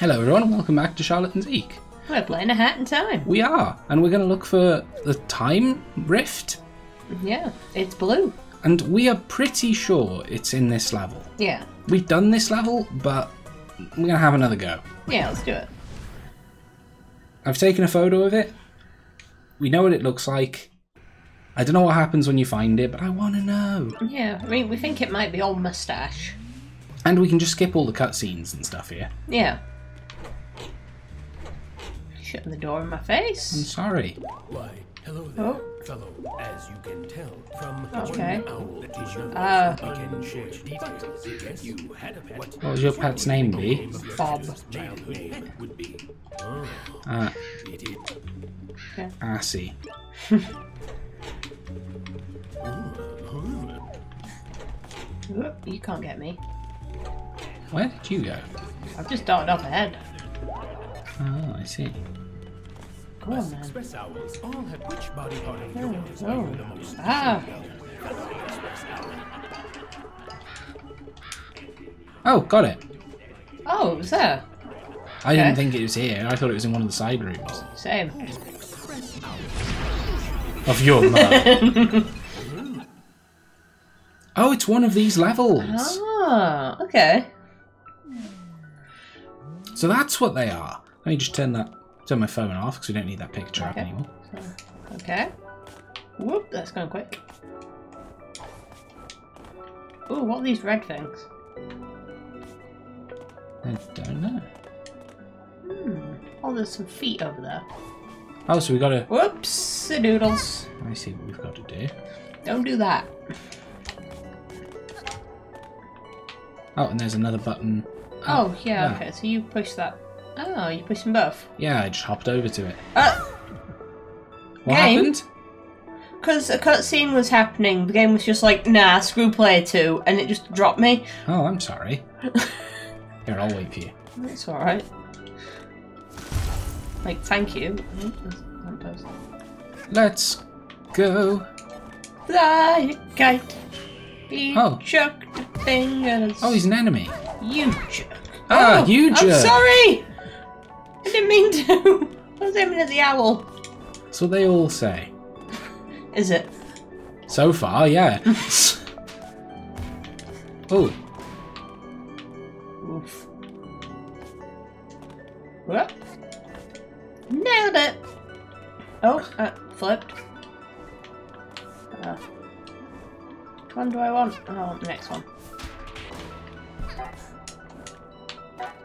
Hello everyone and welcome back to Charlotte and Zeke. We're playing A Hat in Time. We are, and we're going to look for the Time Rift. Yeah, it's blue. And we are pretty sure it's in this level. Yeah. We've done this level, but we're going to have another go. Yeah, let's do it. I've taken a photo of it. We know what it looks like. I don't know what happens when you find it, but I want to know. Yeah, I mean, we think it might be old moustache. And we can just skip all the cutscenes and stuff here. Yeah. Shutting the door in my face. I'm sorry. Why, hello there, fellow. As you can tell from what was your pet's name be? Bob. Ah. Okay. I see. You can't get me. Where did you go? I've just darted off ahead. Oh, I see. Come on, man. Oh, got it. Oh, it was there. I didn't think it was here. I thought it was in one of the side rooms. Same. Of your mother. Oh, it's one of these levels. Ah, okay. So that's what they are. Let me just turn my phone off because we don't need that picture up anymore. Okay. Whoop, that's going quick. Ooh, what are these red things? I don't know. Hmm. Oh, there's some feet over there. Oh, so we got to. Whoops, the doodles. Let me see what we've got to do. Don't do that. Oh, and there's another button. Oh, yeah. Okay. So you push that. Oh, you push them both? Yeah, I just hopped over to it. What happened? Because a cutscene was happening. The game was just like, nah, screw player 2, and it just dropped me. Oh, I'm sorry. Here, I'll wait for you. That's alright. Like, thank you. Let's go. Fly a kite. Be chucked a finger. Oh, he's an enemy. You jerk. Ah, you jerk! I'm sorry! I didn't mean to! I was aiming at the owl. That's what they all say. Is it? So far, yeah. Oh. Oof. What? Nailed it! Oh, flipped. Which one do I want? I want the next one.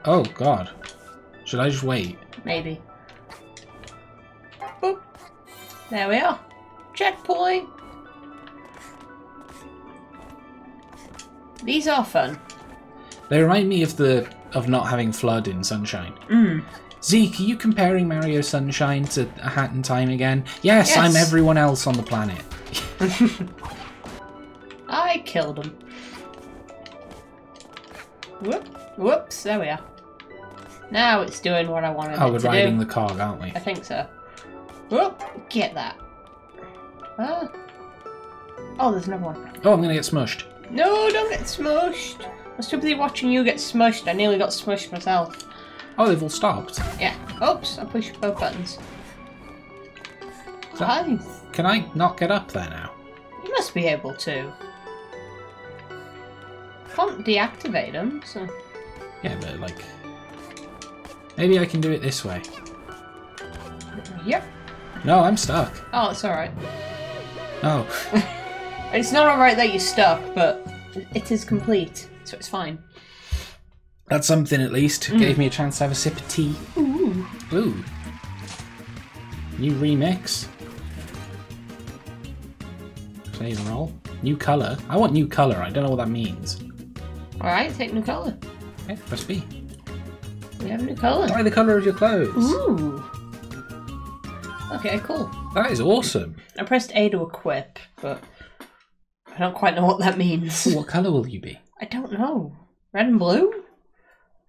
Oh god. Should I just wait? Maybe. Boop. There we are. Checkpoint! These are fun. They remind me of not having flood in Sunshine. Mm. Zeke, are you comparing Mario Sunshine to A Hat in Time again? Yes. I'm everyone else on the planet. I killed him. Whoop. Whoops, there we are. Now it's doing what I wanted it to do. Oh, we're riding the cog, aren't we? I think so. Whoop! Get that. Oh, there's another one. Oh, I'm going to get smushed. No, don't get smushed. I was stupidly watching you get smushed. I nearly got smushed myself. Oh, they've all stopped. Yeah. Oops, I pushed both buttons. Nice. Can I not get up there now? You must be able to. Can't deactivate them, so... Yeah, but like... Maybe I can do it this way. Yep. No, I'm stuck. Oh, it's alright. No. It's not alright that you're stuck, but it is complete, so it's fine. That's something at least. Mm. Gave me a chance to have a sip of tea. Ooh. Ooh. New remix. Save and roll. New colour. I want new colour. I don't know what that means. Alright, take new colour. Okay, press B. We have a new colour. Dye the colour of your clothes. Ooh. Okay, cool. That is awesome. I pressed A to equip, but I don't quite know what that means. What colour will you be? I don't know. Red and blue?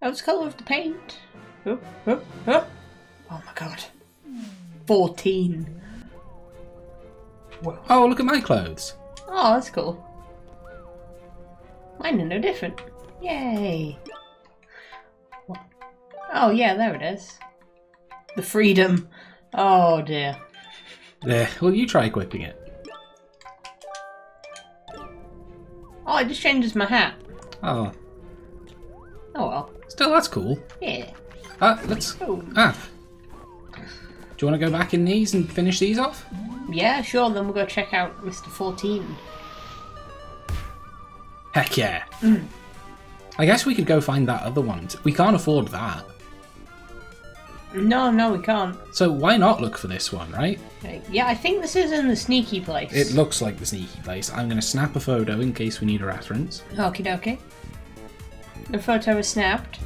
That was the colour of the paint. Oh, oh, oh. Oh my god. 14. Whoa. Oh, look at my clothes. Oh, that's cool. Mine are no different. Yay. What? Oh yeah, there it is. The freedom. Oh dear. There. Well, you try equipping it. Oh, it just changes my hat. Oh. Oh well. Still, that's cool. Yeah. Let's. Ooh. Ah. Do you want to go back in these and finish these off? Yeah, sure. Then we'll go check out Mr. 14. Heck yeah. Mm. I guess we could go find that other one. We can't afford that. No, no, we can't. So why not look for this one, right? Yeah, I think this is in the sneaky place. It looks like the sneaky place. I'm going to snap a photo in case we need a reference. Okie dokie. The photo was snapped.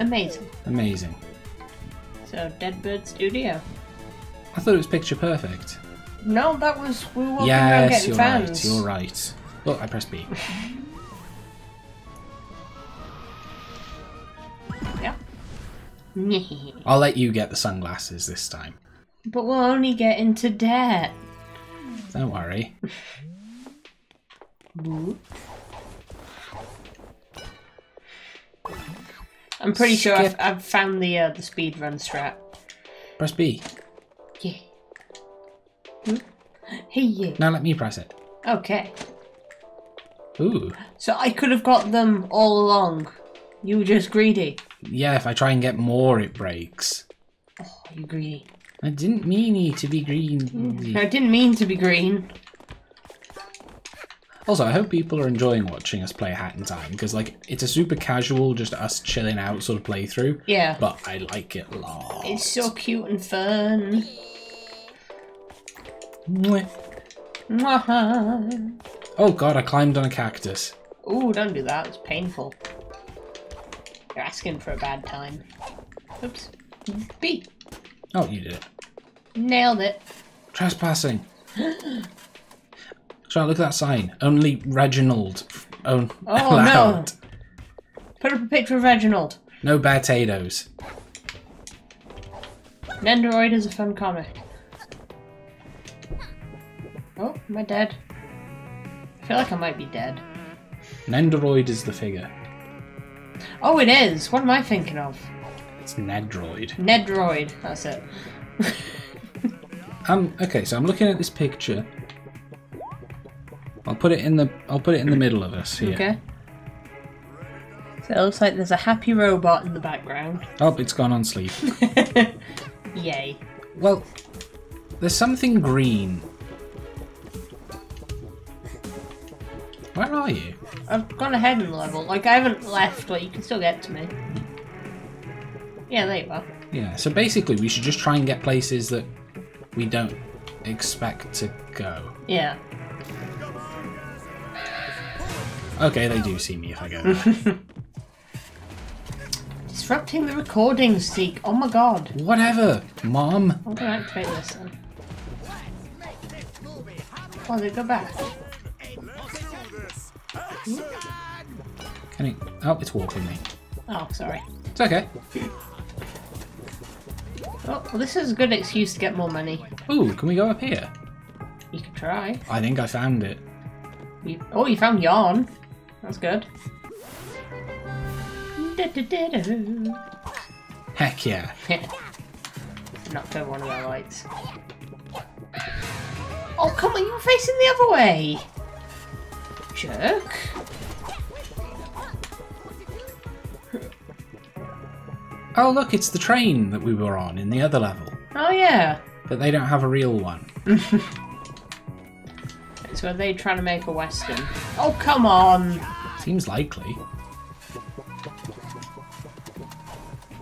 Amazing. Amazing. So, Dead Bird Studio. I thought it was picture perfect. No, that was... We were walking around getting fans. Yes, you're right. Look, I pressed B. I'll let you get the sunglasses this time. But we'll only get into debt. Don't worry. I'm pretty sure I've found the speedrun strat. Press B. Yeah. Hey you. Now let me press it. Okay. Ooh. So I could have got them all along. You were just greedy. Yeah, if I try and get more, it breaks. Oh, you greedy. I didn't mean you to be green. I didn't mean to be green. Also, I hope people are enjoying watching us play A Hat in Time, because, like, it's a super casual, just us chilling out sort of playthrough. Yeah. But I like it a lot. It's so cute and fun. Mwah. Mwah. Oh, God, I climbed on a cactus. Ooh, don't do that. It's painful. You're asking for a bad time. Oops. B. Oh, you did it. Nailed it. Trespassing. So look at that sign. Only Reginald. Oh allowed. No. Put up a picture of Reginald. No potatoes. Nendoroid is a fun comic. Oh, am I dead? I feel like I might be dead. Nendoroid is the figure. Oh, it is. What am I thinking of? It's Nedroid. Nedroid. That's it. Okay, so I'm looking at this picture. I'll put it in the middle of us here. Okay. So it looks like there's a happy robot in the background. Oh, it's gone on sleep. Yay. Well, there's something green. Where are you? I've gone ahead and leveled. Like, I haven't left, but you can still get to me. Yeah, there you are. Yeah, so basically we should just try and get places that we don't expect to go. Yeah. Okay, they do see me if I go there. Disrupting the recording, Zeke. Oh my god. Whatever, Mom. I'm gonna activate this then. Oh, they go back. Can it... Oh, it's warping me. Oh, sorry. It's okay. Oh, well, this is a good excuse to get more money. Ooh, can we go up here? You can try. I think I found it. Oh, you found yarn. That's good. Heck yeah. Knocked over one of our lights. Oh, come on, you were facing the other way. Jerk. Oh look, it's the train that we were on in the other level. Oh yeah. But they don't have a real one. So are they trying to make a western? Oh come on! Seems likely.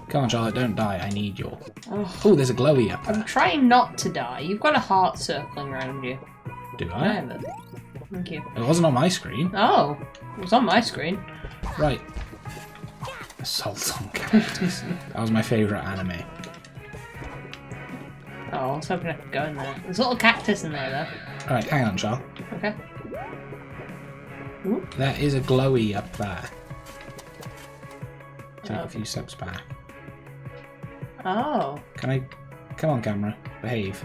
Come on Charlotte, don't die, I need your... Oh, there's a glowy up there. I'm trying not to die. You've got a heart circling around you. Do I? I haven't. Thank you. It wasn't on my screen. Oh, it was on my screen. Right. Assault on characters. That was my favourite anime. Oh, I was hoping I could go in there. There's a little cactus in there, though. Alright, hang on, Char. Okay. Ooh. There is a glowy up there. Take a few steps back. Oh. Can I... Come on, camera. Behave.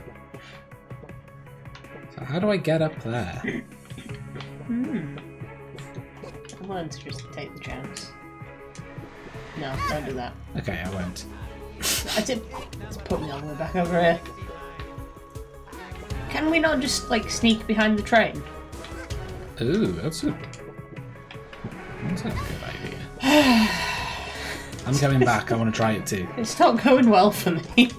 So how do I get up there? Hmm. I wanted to just take the chance. No, don't do that. Okay, I won't. I did. Let's put me all the way back over here. Can we not just, like, sneak behind the train? Ooh, that's a good idea. I'm coming back. I want to try it too. It's not going well for me.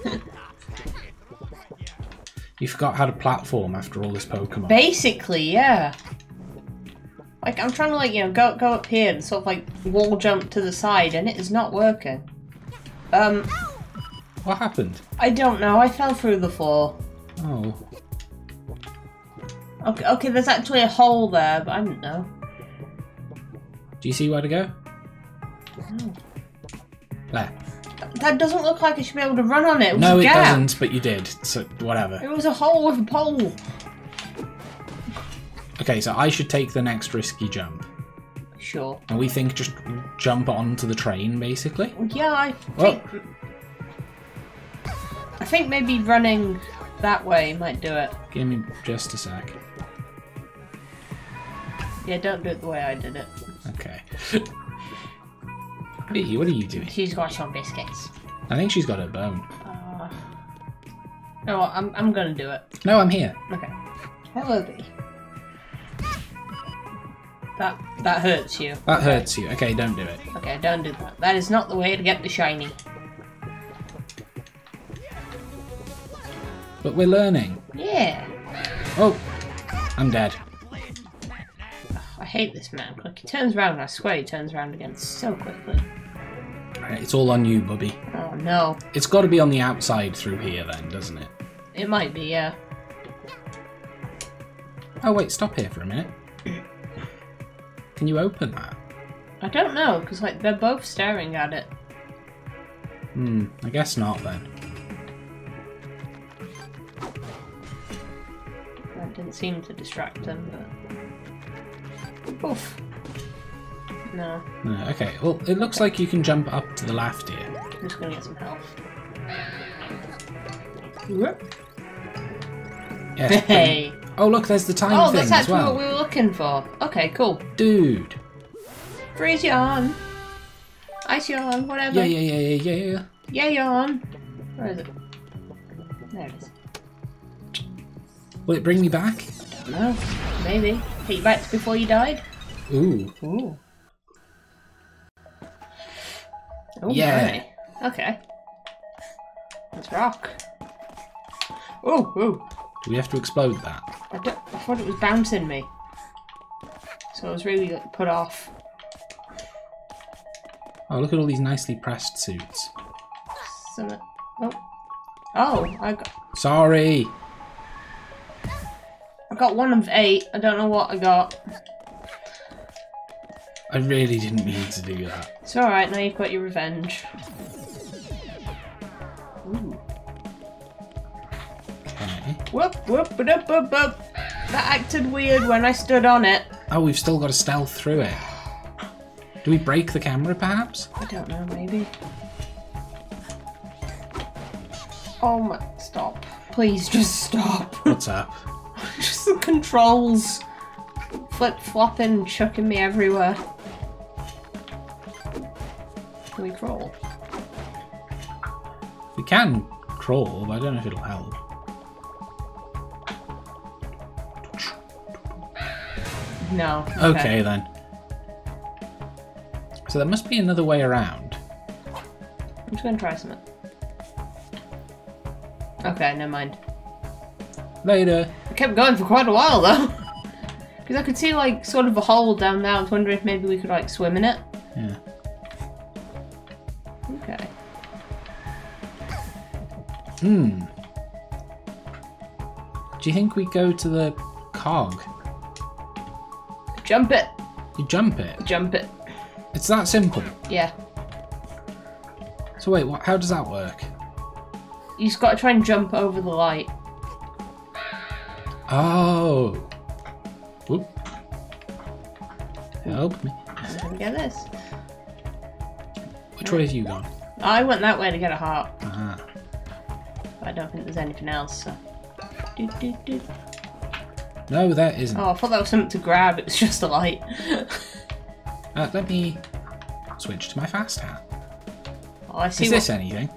You forgot how to platform after all this Pokemon. Basically, yeah. Like, I'm trying to, like, you know, go up here and sort of, like, wall jump to the side, and it is not working. What happened? I don't know. I fell through the floor. Oh. Okay, okay, there's actually a hole there, but I didn't know. Do you see where to go? Oh. There. That doesn't look like I should be able to run on it. It was no, a gap. It doesn't, but you did, so whatever. It was a hole with a pole. Okay, so I should take the next risky jump. Sure. And we think just jump onto the train, basically? Yeah, I think maybe running that way might do it. Give me just a sec. Yeah, don't do it the way I did it. Okay. Hey, what are you doing? She's got some biscuits. I think she's got her bone. No, I'm gonna do it. No, I'm here. Okay. Hello, Bee. That hurts you. That hurts you. Okay, don't do it. Okay, don't do that. That is not the way to get the shiny. But we're learning. Yeah. Oh, I'm dead. I hate this man. Like, he turns around, I swear he turns around again so quickly. Right, it's all on you, Bubby. Oh, no. It's got to be on the outside through here then, doesn't it? It might be, yeah. Oh, wait, stop here for a minute. Can you open that? I don't know, because, like, they're both staring at it. Hmm, I guess not then. That didn't seem to distract them, but... Oof. No. No, okay. Well, it looks like you can jump up to the left here. I'm just going to get some health. Whoop. Yeah, hey! Oh, look, there's the time thing as well. Oh, that's actually what we were looking for. Okay, cool. Dude. Freeze yawn. Ice yawn, whatever. Yeah. Yeah, yawn. Where is it? There it is. Will it bring me back? I don't know. Maybe. Take you back to before you died? Ooh. Ooh. Ooh, yeah. Right. Okay. Let's rock. Ooh, ooh. Do we have to explode that? I thought it was bouncing me. So I was really, like, put off. Oh, look at all these nicely pressed suits. Oh, I got... Sorry! I got 1 of 8. I don't know what I got. I really didn't mean to do that. It's alright, now you've got your revenge. Ooh. Whoop, whoop, whoop, whoop, whoop. That acted weird when I stood on it. Oh, we've still got to stealth through it. Do we break the camera, perhaps? I don't know, maybe. Oh my... Stop. Please, just stop. What's up? Just the controls. Flip-flopping, chucking me everywhere. Can we crawl? We can crawl, but I don't know if it'll help. No. Okay then. So there must be another way around. I'm just going to try something. Okay, never mind. Later. I kept going for quite a while though. Because I could see, like, sort of a hole down there. I was wondering if maybe we could, like, swim in it. Yeah. Okay. Hmm. Do you think we go to the cog? Jump it. You jump it? Jump it. It's that simple? Yeah. So wait, what? How does that work? You just got to try and jump over the light. Oh. Whoop. Help me. Let me get this. Which way have you gone? I went that way to get a heart. Ah. But I don't think there's anything else, so... Do, do, do. No, that isn't. Oh, I thought that was something to grab. It's just a light. Let me switch to my fast hat. Oh, I see. Is this anything?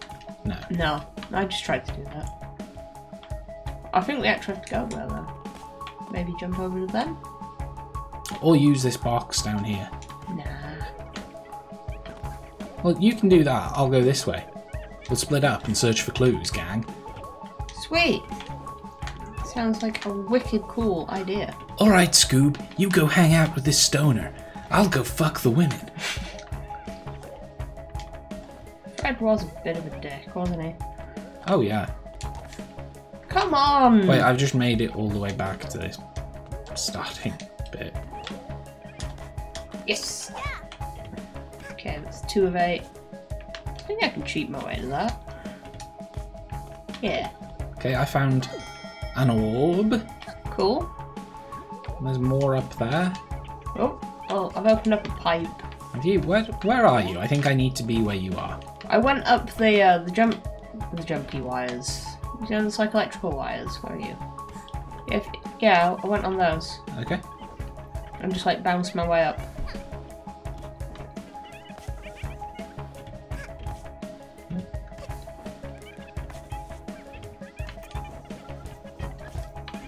No. No. I just tried to do that. I think we actually have to go there then. Maybe jump over to them? Or use this box down here. Nah. Well, you can do that. I'll go this way. We'll split up and search for clues, gang. Sweet. Sounds like a wicked cool idea. Alright, Scoob. You go hang out with this stoner. I'll go fuck the women. Fred was a bit of a dick, wasn't he? Oh, yeah. Come on! Wait, I've just made it all the way back to this starting bit. Yes! Okay, that's 2 of 8. I think I can cheat my way to that. Yeah. Okay, I found an orb. Cool. There's more up there. Oh, oh, I've opened up a pipe. Have you? Where are you? I think I need to be where you are. I went up the jumpy wires. You know, it's like electrical wires. Where are you? Yeah, I went on those. Okay. I'm just like bounced my way up.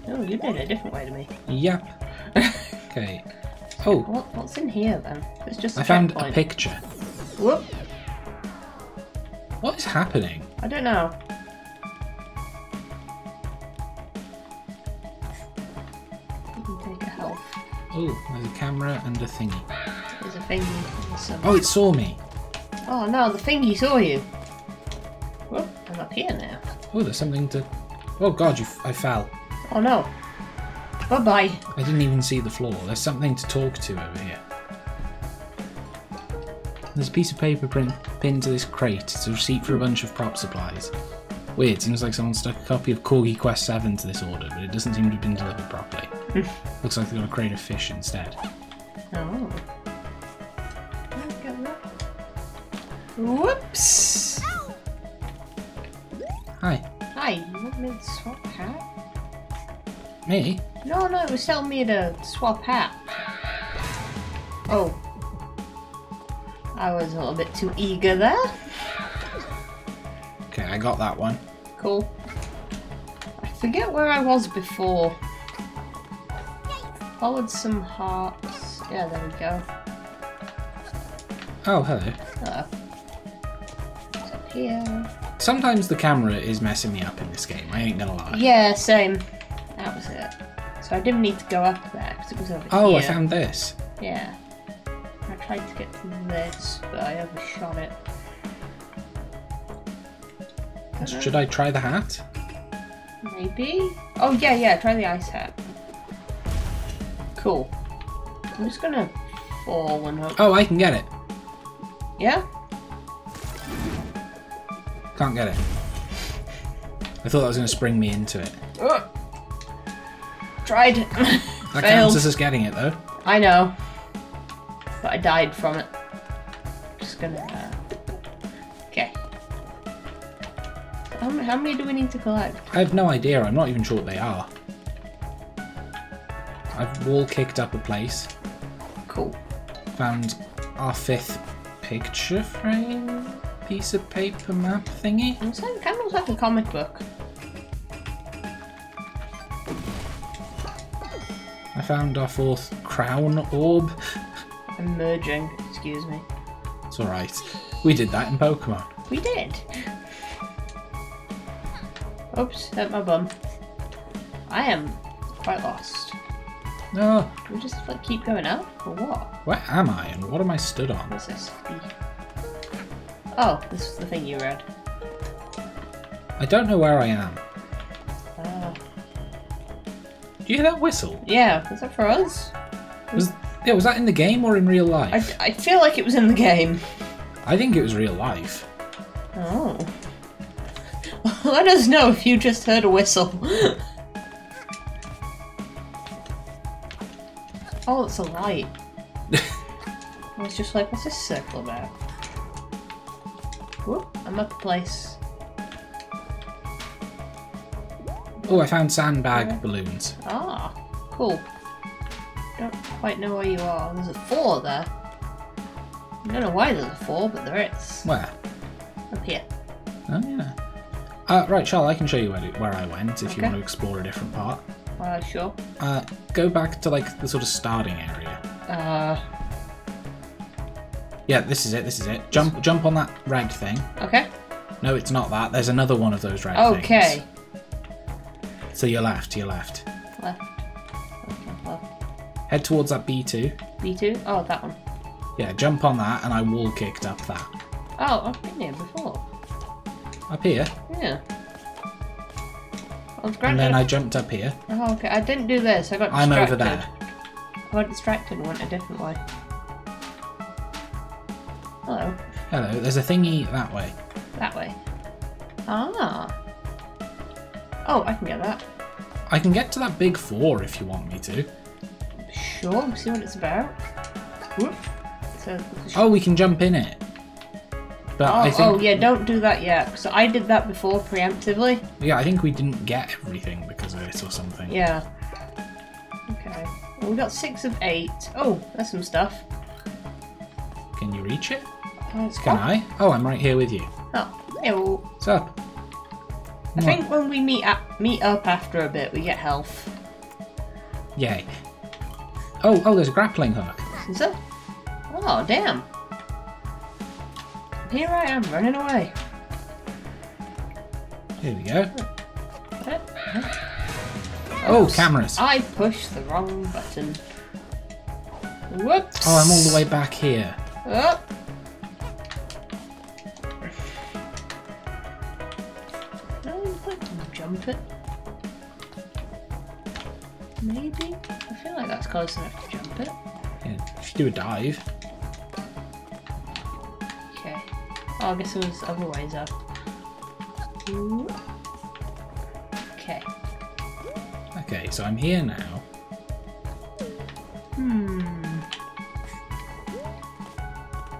Oh, you did it a different way to me. Yep. Okay. Oh. What's in here then? It's just. I found a picture. Whoop. What is happening? I don't know. Oh, there's a camera and a thingy. There's a thingy. Awesome. Oh, it saw me. Oh no, the thingy saw you. Well, I'm up here now. Oh, there's something to. Oh god, I fell. Oh no. Bye bye. I didn't even see the floor. There's something to talk to over here. There's a piece of paper pinned to this crate. It's a receipt for a bunch of prop supplies. Weird. Seems like someone stuck a copy of Corgi Quest 7 to this order, but it doesn't seem to have been delivered properly. Looks like they've got a crate of fish instead. Oh. Whoops! Ow. Hi. Hi, you want me to swap hat? Me? No, it was telling me to swap hat. Oh. I was a little bit too eager there. Okay, I got that one. Cool. I forget where I was before. Followed some hearts. Yeah, there we go. Oh, hello. Hello. What's up here? Sometimes the camera is messing me up in this game, I ain't gonna lie. Yeah, same. That was it. So I didn't need to go up there, because it was over here. Oh, I found this. Yeah. I tried to get to this, but I overshot it. Should I try the hat? Maybe? Oh, yeah, try the ice hat. Cool. I'm just gonna fall and hope. Oh, I can get it. Yeah? Can't get it. I thought that was gonna spring me into it. Tried. That failed. Counts as us getting it though. I know. But I died from it. Just gonna. Okay. How many do we need to collect? I have no idea. I'm not even sure what they are. I've wall kicked up a place. Cool. Found our 5th picture frame piece of paper map thingy. It kind of looks like a comic book. I found our 4th crown orb. I'm merging, excuse me. It's alright. We did that in Pokemon. We did. Oops, hurt my bum. I am quite lost. No. Do we just like keep going up, or what? Where am I, and what am I stood on? What's this? Oh, this is the thing you read. I don't know where I am. Do you hear that whistle? Yeah, was that for us? Was that in the game or in real life? I feel like it was in the game. I think it was real life. Oh. Let us know if you just heard a whistle. Oh, it's a light. I was just like, what's this circle about? Whoop, I'm up a place. Oh, I found sandbag balloons. Ah, cool. Don't quite know where you are. There's a 4 there. I don't know why there's a 4, but there is. Where? up here. Oh, yeah. Right, Charlotte, I can show you where I went if you want to explore a different part. Sure. Go back to, like, the sort of starting area. Yeah, this is it, this is it. Jump on that red thing. Okay. No, it's not that. There's another one of those red things. Okay. So your left, your left. Left. Left, left. Head towards that B2. B2? Oh, that one. Yeah, jump on that and I wall kicked up that. Oh, I've been here before. Up here? Yeah. I was and then I jumped up here. Oh, okay. I didn't do this. I got distracted. I'm over there. I got distracted and went a different way. Hello. Hello. There's a thingy that way. That way. Ah. Oh, I can get that. I can get to that big 4 if you want me to. Sure. We'll see what it's about. Whoop. Oh, we can jump in it. But I think yeah, don't do that yet. So I did that before preemptively. Yeah, I think we didn't get everything because of it or something. Yeah. Okay. Well, we got 6 of 8. Oh, there's some stuff. Can you reach it? Can I? Oh, I'm right here with you. Oh, hello. What's up? I think when we meet up after a bit, we get health. Yay. Oh, there's a grappling hook. Is there? Oh, damn. Here I am, running away. Here we go. Oh, oops. Cameras. I pushed the wrong button. Whoops. Oh, I'm all the way back here. Oh. I can jump it. Maybe? I feel like that's close enough to jump it. Yeah, you should do a dive. Oh, I guess it was other ways up. Ooh. Okay. Okay, so I'm here now.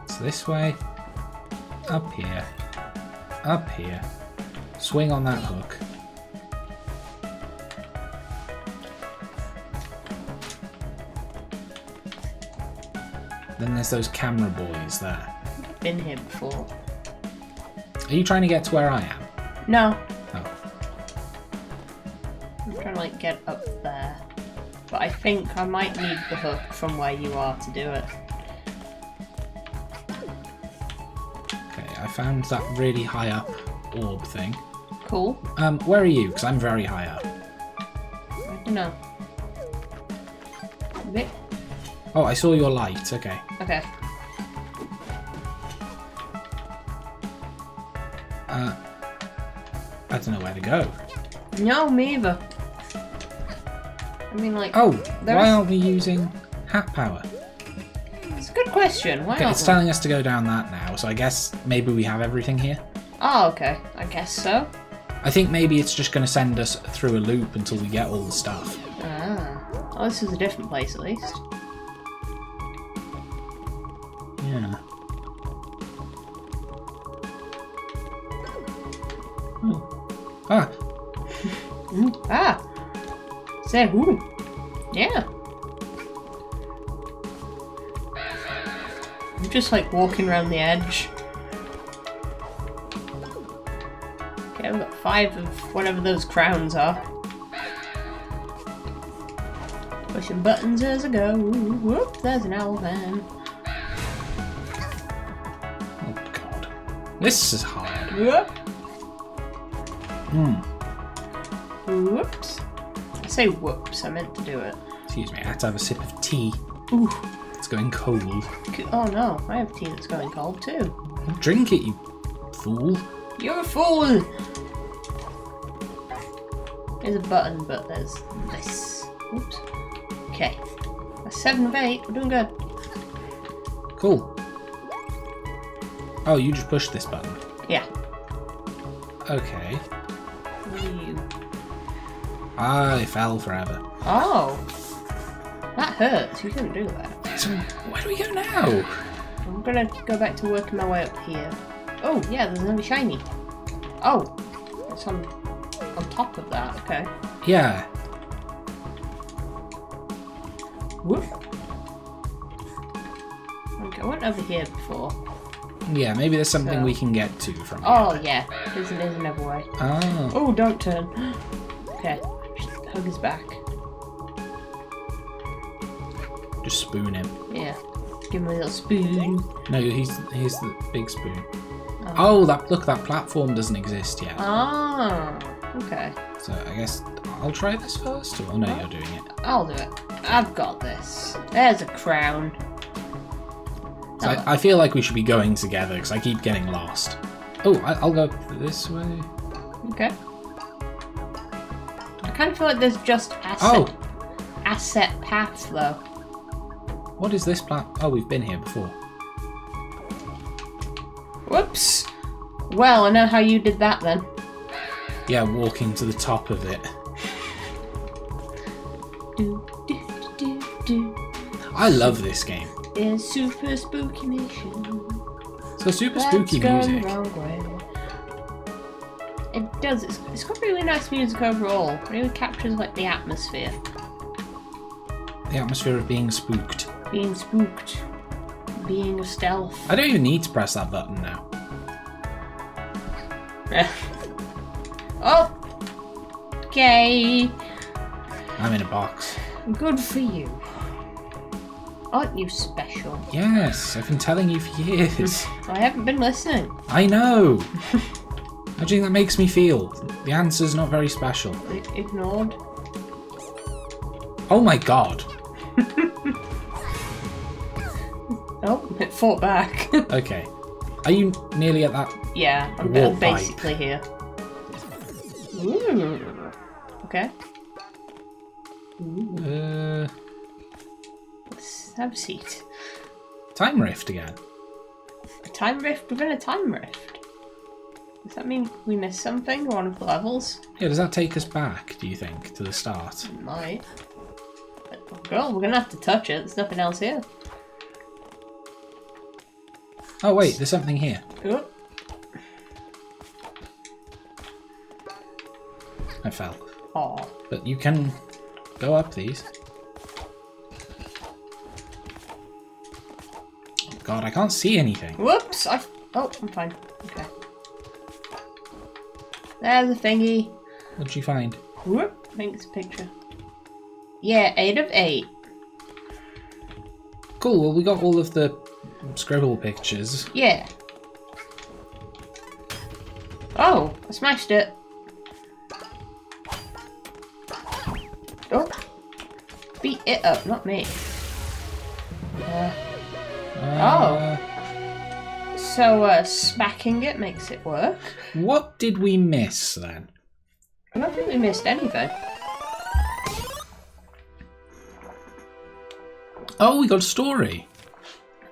It's this way. Up here. Up here. Swing on that hook. Then there's those camera boys there. I've been here before. Are you trying to get to where I am? No. Oh. I'm trying to, like, get up there. But I think I might need the hook from where you are to do it. Okay, I found that really high up orb thing. Cool. Where are you? Because I'm very high up. I don't know. A bit. Oh, I saw your light. Okay. Okay. I don't know where to go. No, me either. I mean, like... Oh, why aren't we using hat power? It's a good question. Why aren't we? It's telling us to go down that now, so I guess maybe we have everything here. Oh, okay. I guess so. I think maybe it's just going to send us through a loop until we get all the stuff. Ah. Oh, this is a different place, at least. Yeah. Ah. Ah. Say who? Yeah. I'm just like walking around the edge. Okay, I've got 5 of whatever those crowns are. Pushing buttons as I go. Whoop, there's an owl then. Oh god. This is hard. Whoop. Whoops. I say whoops, I meant to do it. Excuse me, I had to have a sip of tea. Ooh. It's going cold. Oh no, I have tea that's going cold too. Drink it, you fool. You're a fool! There's a button, but there's this. Oops. Okay. That's 7 of 8, we're doing good. Cool. Oh, you just pushed this button. Yeah. Okay. I fell forever. Oh, that hurts. You couldn't do that. So where do we go now? I'm gonna go back to working my way up here. Oh yeah, there's another shiny. Oh, it's on top of that. Okay. Yeah. Woof. Okay, I went over here before. Yeah, maybe there's something we can get to from here. Oh, yeah. There's another way. Oh. Oh, don't turn. Okay. Just hug his back. Just spoon him. Yeah. Give him a little spoon. No, he's the big spoon. Oh, that look, that platform doesn't exist yet. Oh, okay. So I guess I'll try this first? Oh, no, you're doing it. I'll do it. I've got this. There's a crown. So I feel like we should be going together because I keep getting lost. Oh, I'll go this way. Okay. I kind of feel like there's just asset paths though. What is this plat? Oh, we've been here before. Whoops. Well, I know how you did that then. Yeah, walking to the top of it. I love this game. It's super spooky mission. So super spooky music. It does. It's got really nice music overall. It really captures like the atmosphere. The atmosphere of being spooked. Being spooked. Being stealth. I don't even need to press that button now. Oh. Okay. I'm in a box. Good for you. Aren't you special? Yes, I've been telling you for years. I haven't been listening. I know. How do you think that makes me feel? The answer's not very special. Ignored. Oh my god. Oh, it fought back. Okay. Are you nearly at that? Yeah, I'm basically here. Ooh. Okay. Ooh. Have a seat. Time rift again. A time rift within a time rift. Does that mean we missed something? One of the levels? Yeah, does that take us back, do you think, to the start? It might. But, girl, we're gonna have to touch it. There's nothing else here. Oh wait, there's something here. Oh. I fell. Aww. But you can go up these. God, I can't see anything. Whoops! Oh, I'm fine. Okay. There's a thingy. What'd you find? Whoop! I think it's a picture. Yeah, 8 of 8. Cool. Well, we got all of the scribble pictures. Yeah. Oh, I smashed it. Oh, beat it up, not me. Oh, so smacking it makes it work. What did we miss then? I don't think we missed anything. Oh, we got a story.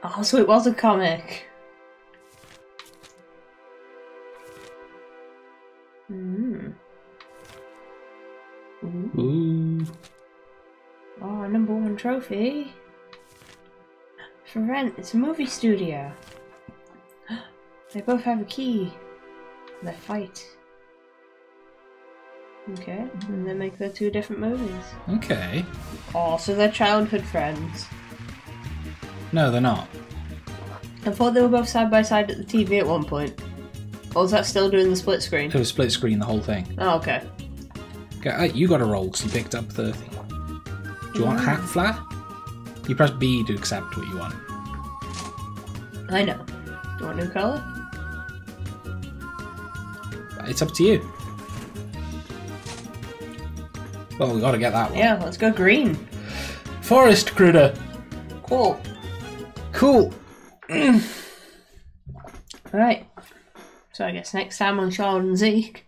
Oh, so it was a comic. Mm. Ooh. Ooh. Oh, #1 trophy. For rent, it's a movie studio. They both have a key. They fight. Okay, and they make their 2 different movies. Okay. Oh, so they're childhood friends. No, they're not. I thought they were both side by side at the TV at one point. Or was that still doing the split screen? It was split screen, the whole thing. Oh, okay. Okay, you got a roll because you picked up the thing. Do you want hat flap? You press B to accept what you want. I know. Do you want a new colour? It's up to you. Well, we gotta get that one. Yeah, let's go green. Forest critter. Cool. Cool. Right. So I guess next time on Charlotte and Zeke,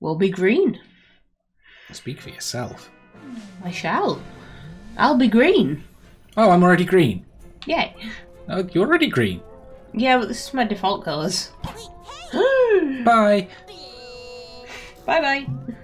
we'll be green. Speak for yourself. I shall. I'll be green. Oh, I'm already green. Yay. Oh, you're already green. Yeah, but this is my default colours. Bye. Bye-bye.